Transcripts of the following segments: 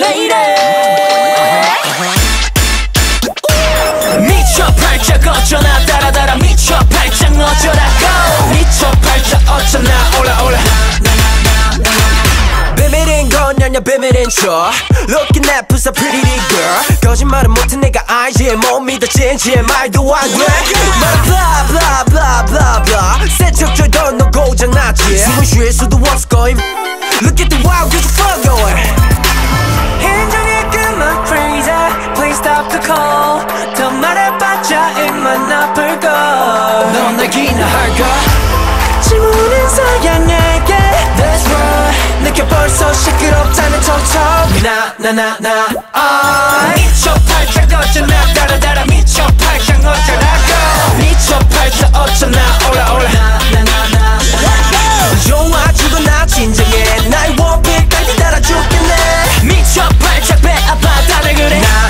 lady. 미쳐 팔짝 어쩌나 따라따라 미쳐 팔짝 어쩌나 go. 미쳐 팔짝 어쩌나 올라올라. 비밀인 건 아냐 비밀인 척. Looking at pussy pretty girl. 거짓말은 못해 내가 알지. 못 믿어 진지해 말도 안 돼. Blah blah blah blah blah. 센척 줄도 너 고장났지. 숨을 쉴 수도 없을 거임. Look at the wild girl, fuck going. 행정이 그만 freeze. Please stop the call. 더 말해봤자 입만 아플 걸. 넌 내기나 할까? 질문은 서양에게. That's right. 내게 벌써 시끄럽다는 척척. 나나나나. 미쳐 팔짝 어쩌나 따라따라 미쳐 팔짝 어쩌나 go. 미쳐 팔짝 어쩌나 올라올라. 나나나나. 좋아 죽어 나 진정해. 나의 원픽 딸기 따라 죽겠네. 미쳐 팔짝 배 아파 다들 그래. 나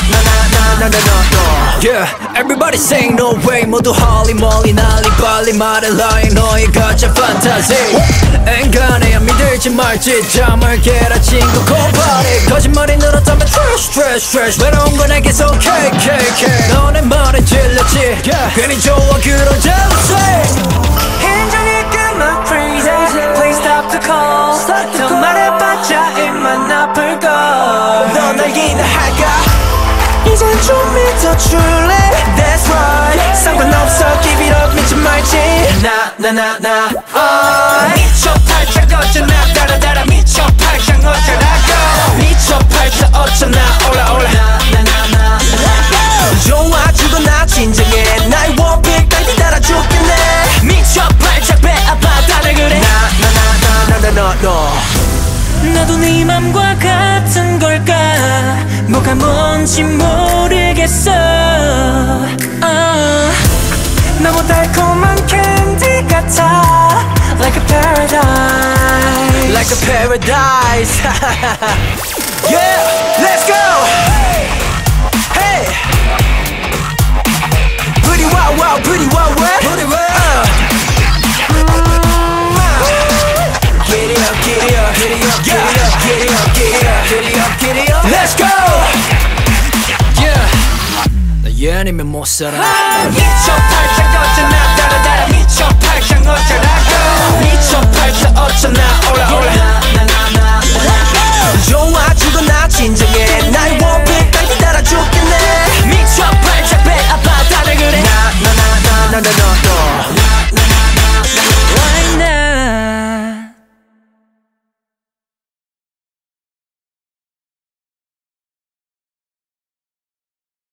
Yeah everybody saying no way. 모두 홀리 몰리 난리 빨리 말해 lying. 너의 가짜 fantasy. 앵간해야 믿을지 말지 잠을 깨라 친구 고파리. 거짓말이 늘었다면 trash trash trash. 외로운 건 내게서 KKK. 너네 말에 질렸지 yeah. 괜히 좋아 그런 jealousy. Please stop the call. 더 말해봤자 입만 아플 걸. 너 날 이해할까? 이젠 좀 믿어줄래? That's right. 상관없어 give it up 믿지 말지. 나 미쳐 팔짝 어쩌나 따라따라 미쳐 팔짝 어쩌나 go. 미쳐 팔짝 어쩌나 올라올라. 나 좋아 죽어나 진정해. 나의 원픽 딸기 따라 죽겠네. 미쳐 팔짝 배 아파 다들 그래. 나 나도 네 맘과 같은 걸까. 뭐가 뭔지 모르겠어. 너무 달콤한 캔디 같아. Like a paradise. Like a paradise. Yeah let's go. Hey, pretty wild, wild, pretty wild, what? Pretty wild. Get it up, get it up, get it up, get it up, get it up, get it up, get it up, get it up. Let's go. Yeah, 나 얘 아니면 못 살아. 미쳐 팔짝 어쩌나 따라따라 미쳐 팔짝 어쩌나 go. 미쳐 팔짝 어쩌나 올라 올라. 좋아 죽어 나 진정해.